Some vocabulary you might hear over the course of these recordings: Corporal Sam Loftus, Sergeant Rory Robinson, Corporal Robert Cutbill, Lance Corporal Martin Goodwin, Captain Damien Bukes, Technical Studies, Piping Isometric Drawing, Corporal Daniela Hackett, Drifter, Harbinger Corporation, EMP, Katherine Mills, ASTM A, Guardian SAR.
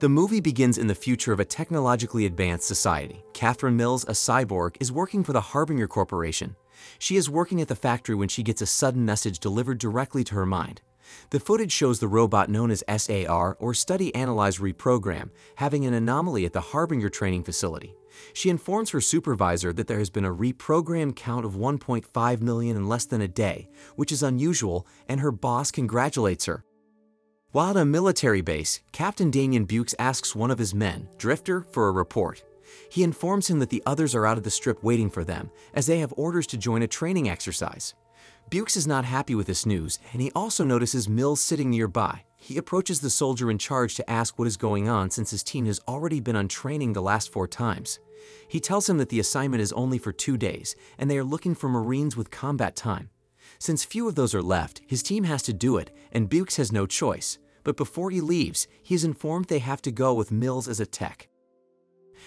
The movie begins in the future of a technologically advanced society. Katherine Mills, a cyborg, is working for the Harbinger Corporation. She is working at the factory when she gets a sudden message delivered directly to her mind. The footage shows the robot known as SAR, or Study Analyze Reprogram, having an anomaly at the Harbinger training facility. She informs her supervisor that there has been a reprogram count of 1.5 million in less than a day, which is unusual, and her boss congratulates her. While at a military base, Captain Damien Bukes asks one of his men, Drifter, for a report. He informs him that the others are out of the strip waiting for them, as they have orders to join a training exercise. Bukes is not happy with this news, and he also notices Mills sitting nearby. He approaches the soldier in charge to ask what is going on since his team has already been on training the last 4 times. He tells him that the assignment is only for 2 days, and they are looking for Marines with combat time. Since few of those are left, his team has to do it, and Bukes has no choice. But before he leaves, he is informed they have to go with Mills as a tech.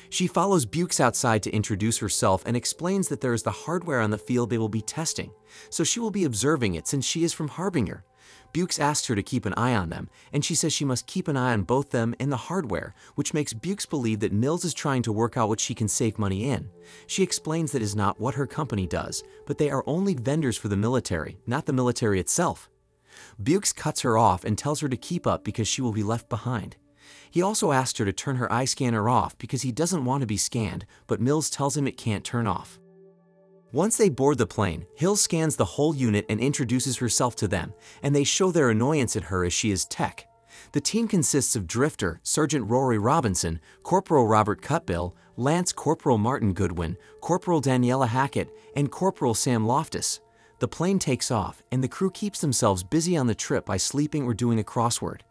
She follows Bukes outside to introduce herself and explains that there is the hardware on the field they will be testing, so she will be observing it since she is from Harbinger. Bukes asks her to keep an eye on them, and she says she must keep an eye on both them and the hardware, which makes Bukes believe that Mills is trying to work out what she can save money in. She explains that is not what her company does, but they are only vendors for the military, not the military itself. Bukes cuts her off and tells her to keep up because she will be left behind. He also asks her to turn her eye scanner off because he doesn't want to be scanned, but Mills tells him it can't turn off. Once they board the plane, Hill scans the whole unit and introduces herself to them, and they show their annoyance at her as she is tech. The team consists of Drifter, Sergeant Rory Robinson, Corporal Robert Cutbill, Lance Corporal Martin Goodwin, Corporal Daniela Hackett, and Corporal Sam Loftus. The plane takes off, and the crew keeps themselves busy on the trip by sleeping or doing a crossword.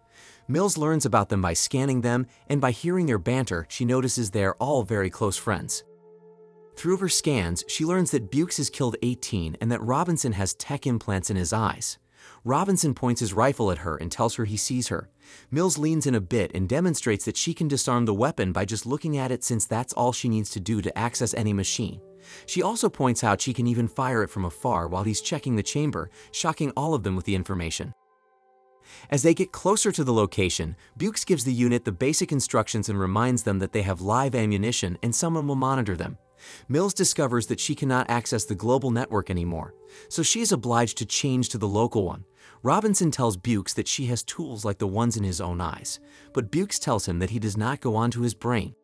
Mills learns about them by scanning them, and by hearing their banter, she notices they are all very close friends. Through her scans, she learns that Bukes has killed 18 and that Robinson has tech implants in his eyes. Robinson points his rifle at her and tells her he sees her. Mills leans in a bit and demonstrates that she can disarm the weapon by just looking at it since that's all she needs to do to access any machine. She also points out she can even fire it from afar while he's checking the chamber, shocking all of them with the information. As they get closer to the location, Bukes gives the unit the basic instructions and reminds them that they have live ammunition and someone will monitor them. Mills discovers that she cannot access the global network anymore, so she is obliged to change to the local one. Robinson tells Bukes that she has tools like the ones in his own eyes, but Bukes tells him that he does not go onto his brain.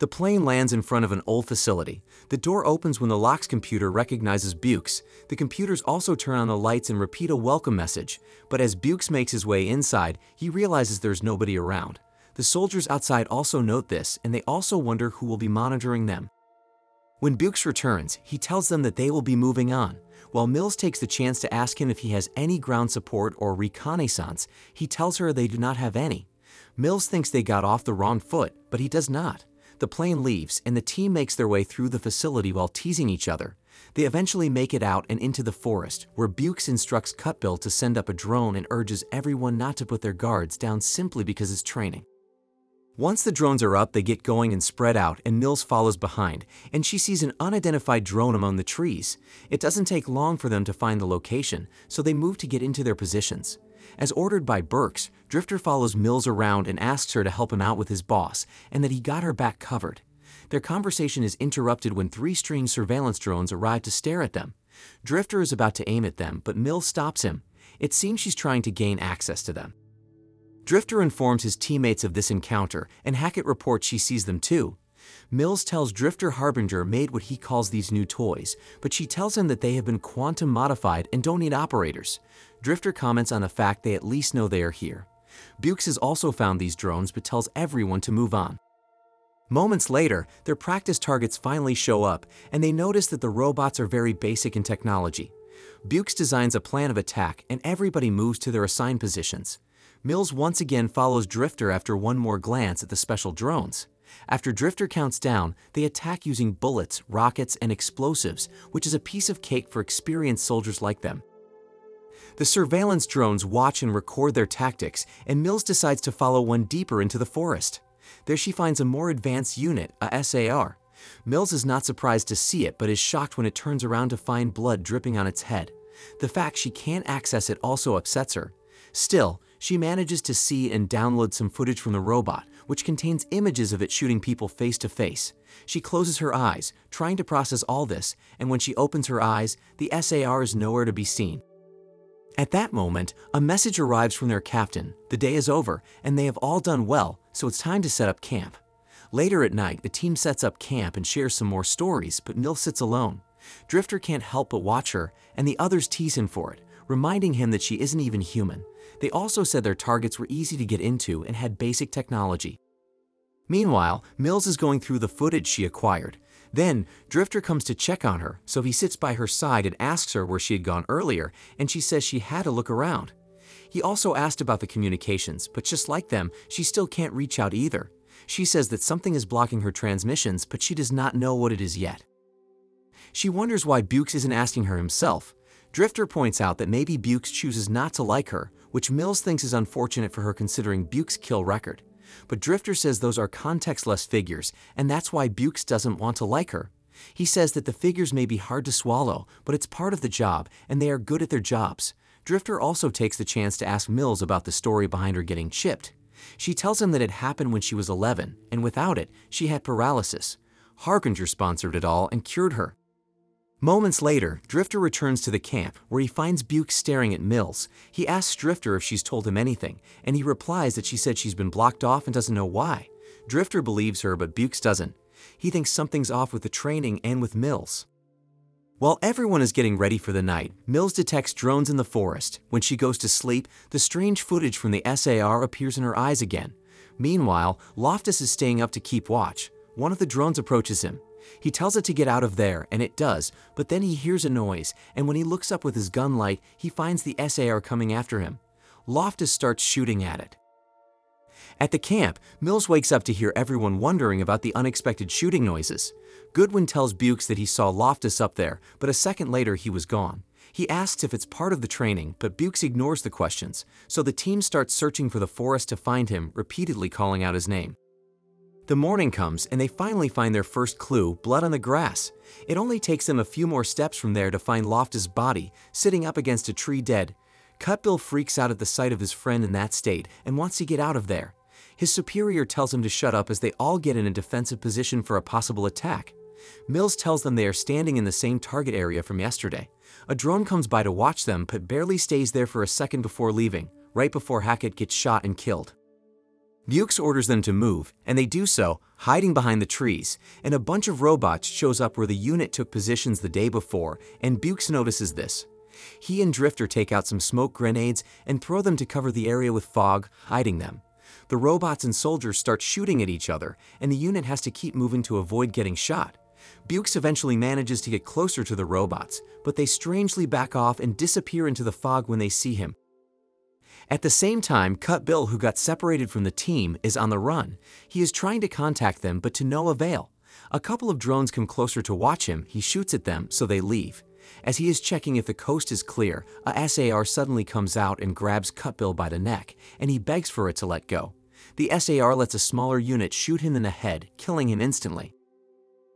The plane lands in front of an old facility. The door opens when the lock's computer recognizes Bukes. The computers also turn on the lights and repeat a welcome message, but as Bukes makes his way inside, he realizes there's nobody around. The soldiers outside also note this, and they also wonder who will be monitoring them. When Bukes returns, he tells them that they will be moving on. While Mills takes the chance to ask him if he has any ground support or reconnaissance, he tells her they do not have any. Mills thinks they got off the wrong foot, but he does not. The plane leaves, and the team makes their way through the facility while teasing each other. They eventually make it out and into the forest, where Bukes instructs Cutbill to send up a drone and urges everyone not to put their guards down simply because it's training. Once the drones are up, they get going and spread out, and Mills follows behind, and she sees an unidentified drone among the trees. It doesn't take long for them to find the location, so they move to get into their positions. As ordered by Burks, Drifter follows Mills around and asks her to help him out with his boss, and that he got her back covered. Their conversation is interrupted when 3-string surveillance drones arrive to stare at them. Drifter is about to aim at them, but Mills stops him. It seems she's trying to gain access to them. Drifter informs his teammates of this encounter, and Hackett reports she sees them too. Mills tells Drifter Harbinger made what he calls these new toys, but she tells him that they have been quantum modified and don't need operators. Drifter comments on the fact they at least know they are here. Bukes has also found these drones but tells everyone to move on. Moments later, their practice targets finally show up, and they notice that the robots are very basic in technology. Bukes designs a plan of attack, and everybody moves to their assigned positions. Mills once again follows Drifter after one more glance at the special drones. After Drifter counts down, they attack using bullets, rockets, and explosives, which is a piece of cake for experienced soldiers like them. The surveillance drones watch and record their tactics, and Mills decides to follow one deeper into the forest. There she finds a more advanced unit, a SAR. Mills is not surprised to see it, but is shocked when it turns around to find blood dripping on its head. The fact she can't access it also upsets her. Still, she manages to see and download some footage from the robot, which contains images of it shooting people face to face. She closes her eyes, trying to process all this, and when she opens her eyes, the SAR is nowhere to be seen. At that moment, a message arrives from their captain. The day is over, and they have all done well, so it's time to set up camp. Later at night, the team sets up camp and shares some more stories, but Mills sits alone. Drifter can't help but watch her, and the others tease him for it, reminding him that she isn't even human. They also said their targets were easy to get into and had basic technology. Meanwhile, Mills is going through the footage she acquired. Then, Drifter comes to check on her, so he sits by her side and asks her where she had gone earlier, and she says she had to look around. He also asked about the communications, but just like them, she still can't reach out either. She says that something is blocking her transmissions, but she does not know what it is yet. She wonders why Bukes isn't asking her himself. Drifter points out that maybe Bukes chooses not to like her, which Mills thinks is unfortunate for her considering Bukes' kill record. But Drifter says those are contextless figures, and that's why Bukes doesn't want to like her. He says that the figures may be hard to swallow, but it's part of the job, and they are good at their jobs. Drifter also takes the chance to ask Mills about the story behind her getting chipped. She tells him that it happened when she was 11, and without it, she had paralysis. Harbinger sponsored it all and cured her. Moments later, Drifter returns to the camp, where he finds Bukes staring at Mills. He asks Drifter if she's told him anything, and he replies that she said she's been blocked off and doesn't know why. Drifter believes her, but Bukes doesn't. He thinks something's off with the training and with Mills. While everyone is getting ready for the night, Mills detects drones in the forest. When she goes to sleep, the strange footage from the SAR appears in her eyes again. Meanwhile, Loftus is staying up to keep watch. One of the drones approaches him. He tells it to get out of there, and it does, but then he hears a noise, and when he looks up with his gun light, he finds the SAR coming after him. Loftus starts shooting at it. At the camp, Mills wakes up to hear everyone wondering about the unexpected shooting noises. Goodwin tells Bukes that he saw Loftus up there, but a second later he was gone. He asks if it's part of the training, but Bukes ignores the questions, so the team starts searching for the forest to find him, repeatedly calling out his name. The morning comes, and they finally find their first clue, blood on the grass. It only takes them a few more steps from there to find Loftus' body, sitting up against a tree dead. Cutbill freaks out at the sight of his friend in that state and wants to get out of there. His superior tells him to shut up as they all get in a defensive position for a possible attack. Mills tells them they are standing in the same target area from yesterday. A drone comes by to watch them but barely stays there for a second before leaving, right before Hackett gets shot and killed. Bukes orders them to move, and they do so, hiding behind the trees, and a bunch of robots shows up where the unit took positions the day before, and Bukes notices this. He and Drifter take out some smoke grenades and throw them to cover the area with fog, hiding them. The robots and soldiers start shooting at each other, and the unit has to keep moving to avoid getting shot. Bukes eventually manages to get closer to the robots, but they strangely back off and disappear into the fog when they see him. At the same time, Cutbill, who got separated from the team, is on the run. He is trying to contact them, but to no avail. A couple of drones come closer to watch him. He shoots at them, so they leave. As he is checking if the coast is clear, a SAR suddenly comes out and grabs Cutbill by the neck, and he begs for it to let go. The SAR lets a smaller unit shoot him in the head, killing him instantly.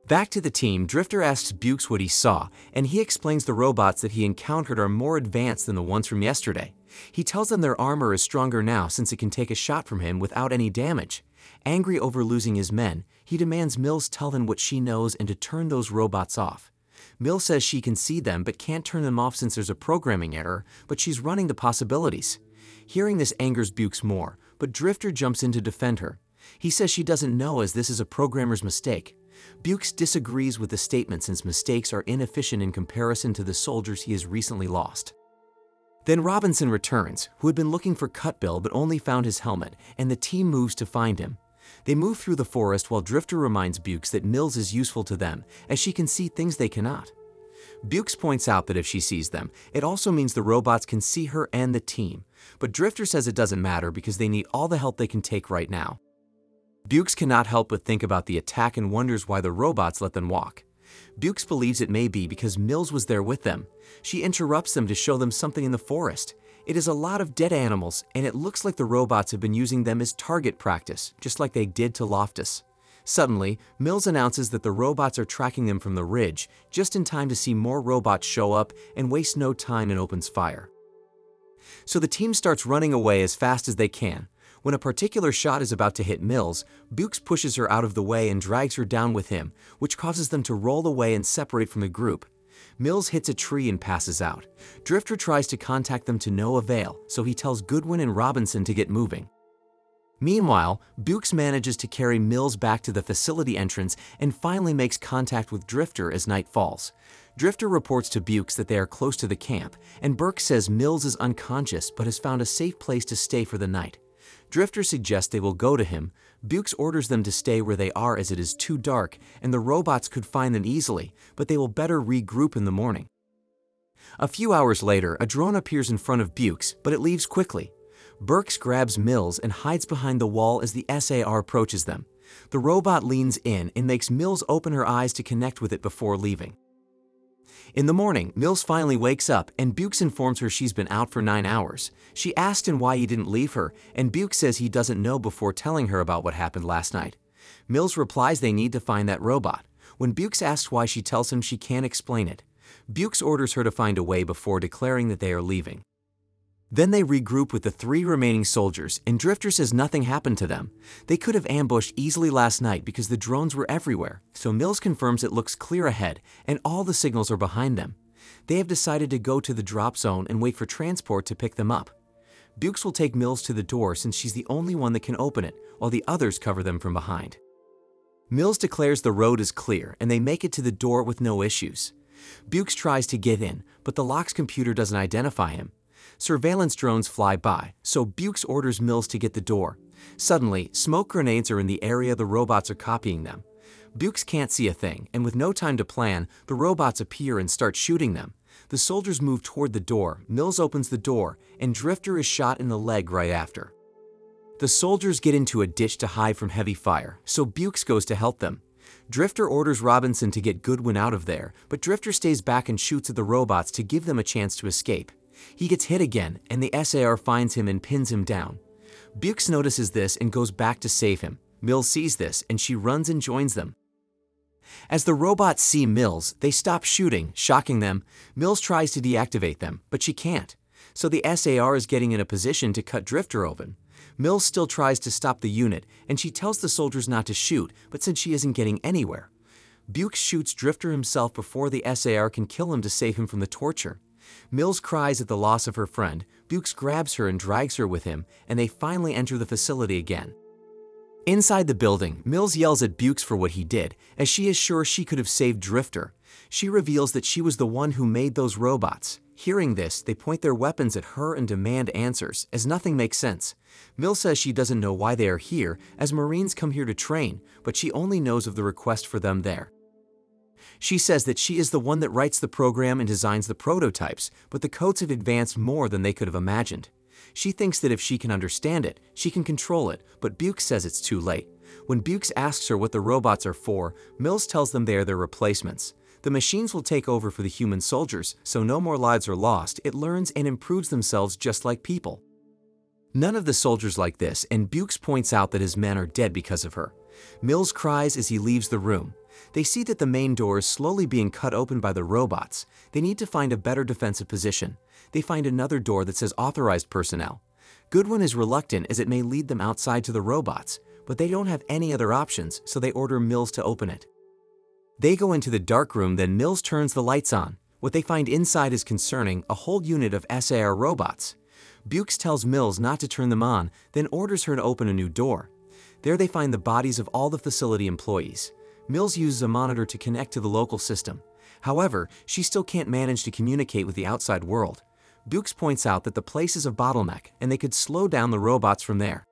Back to the team, Drifter asks Bukes what he saw, and he explains the robots that he encountered are more advanced than the ones from yesterday. He tells them their armor is stronger now since it can take a shot from him without any damage. Angry over losing his men, he demands Mills tell them what she knows and to turn those robots off. Mills says she can see them but can't turn them off since there's a programming error, but she's running the possibilities. Hearing this angers Bukes more, but Drifter jumps in to defend her. He says she doesn't know as this is a programmer's mistake. Bukes disagrees with the statement since mistakes are inefficient in comparison to the soldiers he has recently lost. Then Robinson returns, who had been looking for Cutbill but only found his helmet, and the team moves to find him. They move through the forest while Drifter reminds Bukes that Mills is useful to them, as she can see things they cannot. Bukes points out that if she sees them, it also means the robots can see her and the team, but Drifter says it doesn't matter because they need all the help they can take right now. Bukes cannot help but think about the attack and wonders why the robots let them walk. Bukes believes it may be because Mills was there with them. She interrupts them to show them something in the forest. It is a lot of dead animals, and it looks like the robots have been using them as target practice, just like they did to Loftus. Suddenly, Mills announces that the robots are tracking them from the ridge, just in time to see more robots show up, and waste no time and opens fire. So the team starts running away as fast as they can. When a particular shot is about to hit Mills, Bukes pushes her out of the way and drags her down with him, which causes them to roll away and separate from the group. Mills hits a tree and passes out. Drifter tries to contact them to no avail, so he tells Goodwin and Robinson to get moving. Meanwhile, Bukes manages to carry Mills back to the facility entrance and finally makes contact with Drifter as night falls. Drifter reports to Bukes that they are close to the camp, and Burke says Mills is unconscious but has found a safe place to stay for the night. Drifter suggests they will go to him. Bukes orders them to stay where they are as it is too dark and the robots could find them easily, but they will better regroup in the morning. A few hours later, a drone appears in front of Bukes, but it leaves quickly. Burks grabs Mills and hides behind the wall as the SAR approaches them. The robot leans in and makes Mills open her eyes to connect with it before leaving. In the morning, Mills finally wakes up and Bukes informs her she's been out for 9 hours. She asked him why he didn't leave her, and Bukes says he doesn't know before telling her about what happened last night. Mills replies they need to find that robot. When Bukes asks why, she tells him she can't explain it. Bukes orders her to find a way before declaring that they are leaving. Then they regroup with the 3 remaining soldiers, and Drifter says nothing happened to them. They could have ambushed easily last night because the drones were everywhere, so Mills confirms it looks clear ahead, and all the signals are behind them. They have decided to go to the drop zone and wait for transport to pick them up. Bukes will take Mills to the door since she's the only one that can open it, while the others cover them from behind. Mills declares the road is clear, and they make it to the door with no issues. Bukes tries to get in, but the lock's computer doesn't identify him. Surveillance drones fly by, so Bukes orders Mills to get the door. Suddenly, smoke grenades are in the area the robots are copying them. Bukes can't see a thing, and with no time to plan, the robots appear and start shooting them. The soldiers move toward the door, Mills opens the door, and Drifter is shot in the leg right after. The soldiers get into a ditch to hide from heavy fire, so Bukes goes to help them. Drifter orders Robinson to get Goodwin out of there, but Drifter stays back and shoots at the robots to give them a chance to escape. He gets hit again, and the SAR finds him and pins him down. Bukes notices this and goes back to save him. Mills sees this, and she runs and joins them. As the robots see Mills, they stop shooting, shocking them. Mills tries to deactivate them, but she can't. So the SAR is getting in a position to cut Drifter open. Mills still tries to stop the unit, and she tells the soldiers not to shoot, but since she isn't getting anywhere. Bukes shoots Drifter himself before the SAR can kill him to save him from the torture. Mills cries at the loss of her friend, Bukes grabs her and drags her with him, and they finally enter the facility again. Inside the building, Mills yells at Bukes for what he did, as she is sure she could have saved Drifter. She reveals that she was the one who made those robots. Hearing this, they point their weapons at her and demand answers, as nothing makes sense. Mills says she doesn't know why they are here, as Marines come here to train, but she only knows of the request for them there. She says that she is the one that writes the program and designs the prototypes, but the codes have advanced more than they could have imagined. She thinks that if she can understand it, she can control it, but Bukes says it's too late. When Bukes asks her what the robots are for, Mills tells them they are their replacements. The machines will take over for the human soldiers, so no more lives are lost. It learns and improves themselves just like people. None of the soldiers like this, and Bukes points out that his men are dead because of her. Mills cries as he leaves the room. They see that the main door is slowly being cut open by the robots. They need to find a better defensive position. They find another door that says authorized personnel. Goodwin is reluctant as it may lead them outside to the robots, but they don't have any other options, so they order Mills to open it. They go into the dark room, then Mills turns the lights on. What they find inside is concerning, a whole unit of SAR robots. Bukes tells Mills not to turn them on, then orders her to open a new door. There they find the bodies of all the facility employees. Mills uses a monitor to connect to the local system. However, she still can't manage to communicate with the outside world. Bukes points out that the place is a bottleneck and they could slow down the robots from there.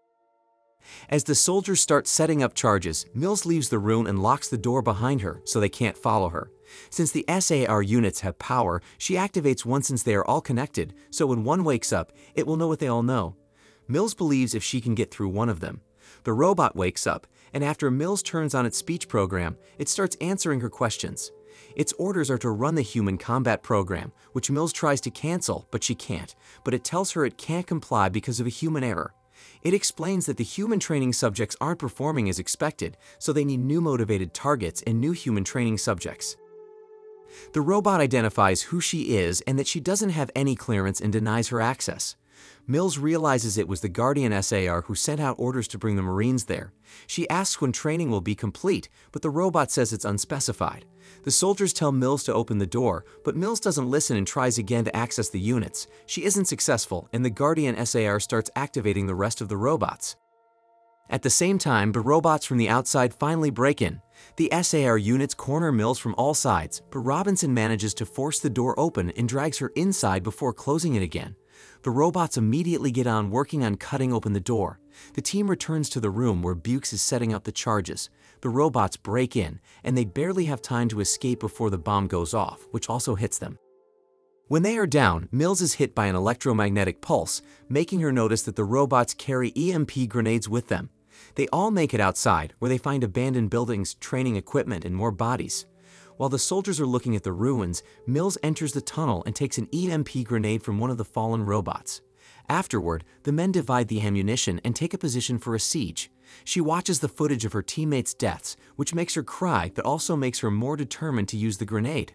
As the soldiers start setting up charges, Mills leaves the room and locks the door behind her so they can't follow her. Since the SAR units have power, she activates one since they are all connected, so when one wakes up, it will know what they all know. Mills believes if she can get through one of them. The robot wakes up, and after Mills turns on its speech program, it starts answering her questions. Its orders are to run the human combat program, which Mills tries to cancel, but she can't, but it tells her it can't comply because of a human error. It explains that the human training subjects aren't performing as expected, so they need new motivated targets and new human training subjects. The robot identifies who she is and that she doesn't have any clearance and denies her access. Mills realizes it was the Guardian SAR who sent out orders to bring the Marines there. She asks when training will be complete, but the robot says it's unspecified. The soldiers tell Mills to open the door, but Mills doesn't listen and tries again to access the units. She isn't successful, and the Guardian SAR starts activating the rest of the robots. At the same time, the robots from the outside finally break in. The SAR units corner Mills from all sides, but Robinson manages to force the door open and drags her inside before closing it again. The robots immediately get on working on cutting open the door. The team returns to the room where Bukes is setting up the charges. The robots break in, and they barely have time to escape before the bomb goes off, which also hits them. When they are down, Mills is hit by an electromagnetic pulse, making her notice that the robots carry EMP grenades with them. They all make it outside, where they find abandoned buildings, training equipment, and more bodies. While the soldiers are looking at the ruins, Mills enters the tunnel and takes an EMP grenade from one of the fallen robots. Afterward, the men divide the ammunition and take a position for a siege. She watches the footage of her teammates' deaths, which makes her cry but also makes her more determined to use the grenade.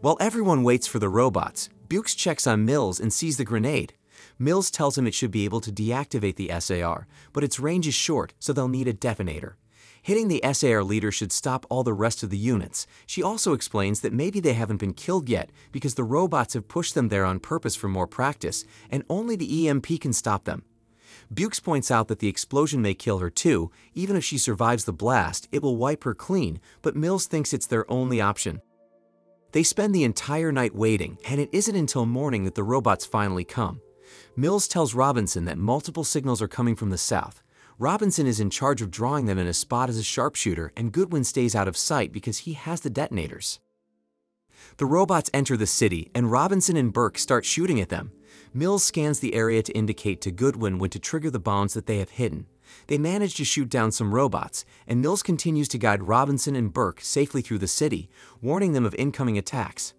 While everyone waits for the robots, Bukes checks on Mills and sees the grenade. Mills tells him it should be able to deactivate the SAR, but its range is short, so they'll need a detonator. Hitting the SAR leader should stop all the rest of the units. She also explains that maybe they haven't been killed yet because the robots have pushed them there on purpose for more practice, and only the EMP can stop them. Bukes points out that the explosion may kill her too. Even if she survives the blast, it will wipe her clean, but Mills thinks it's their only option. They spend the entire night waiting, and it isn't until morning that the robots finally come. Mills tells Robinson that multiple signals are coming from the south. Robinson is in charge of drawing them in a spot as a sharpshooter, and Goodwin stays out of sight because he has the detonators. The robots enter the city, and Robinson and Burke start shooting at them. Mills scans the area to indicate to Goodwin when to trigger the bombs that they have hidden. They manage to shoot down some robots, and Mills continues to guide Robinson and Burke safely through the city, warning them of incoming attacks.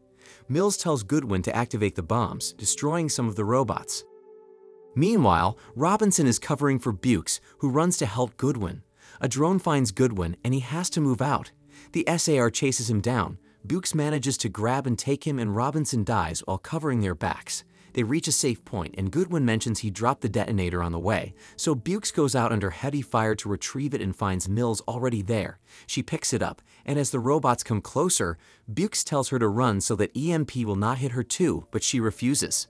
Mills tells Goodwin to activate the bombs, destroying some of the robots. Meanwhile, Robinson is covering for Bukes, who runs to help Goodwin. A drone finds Goodwin, and he has to move out. The SAR chases him down. Bukes manages to grab and take him, and Robinson dies while covering their backs. They reach a safe point, and Goodwin mentions he dropped the detonator on the way, so Bukes goes out under heavy fire to retrieve it and finds Mills already there. She picks it up, and as the robots come closer, Bukes tells her to run so that EMP will not hit her too, but she refuses.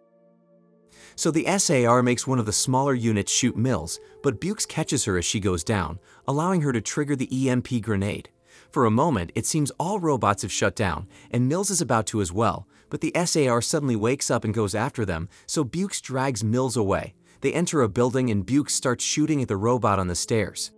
So the SAR makes one of the smaller units shoot Mills, but Bukes catches her as she goes down, allowing her to trigger the EMP grenade. For a moment, it seems all robots have shut down, and Mills is about to as well, but the SAR suddenly wakes up and goes after them, so Bukes drags Mills away. They enter a building, and Bukes starts shooting at the robot on the stairs.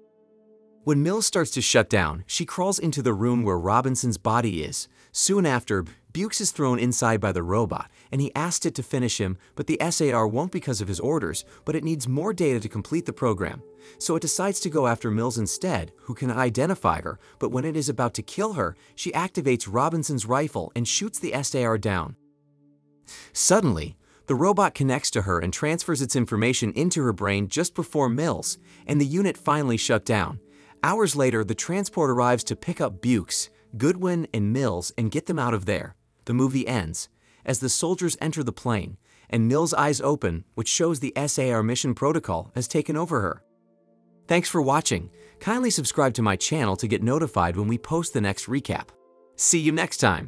When Mills starts to shut down, she crawls into the room where Robinson's body is. Soon after, Bukes is thrown inside by the robot, and he asked it to finish him, but the SAR won't because of his orders, but it needs more data to complete the program. So it decides to go after Mills instead, who can identify her, but when it is about to kill her, she activates Robinson's rifle and shoots the SAR down. Suddenly, the robot connects to her and transfers its information into her brain just before Mills, and the unit finally shut down. Hours later, the transport arrives to pick up Bukes, Goodwin, and Mills and get them out of there. The movie ends as the soldiers enter the plane, and Mills' eyes open, which shows the SAR mission protocol has taken over her. Thanks for watching. Kindly subscribe to my channel to get notified when we post the next recap. See you next time.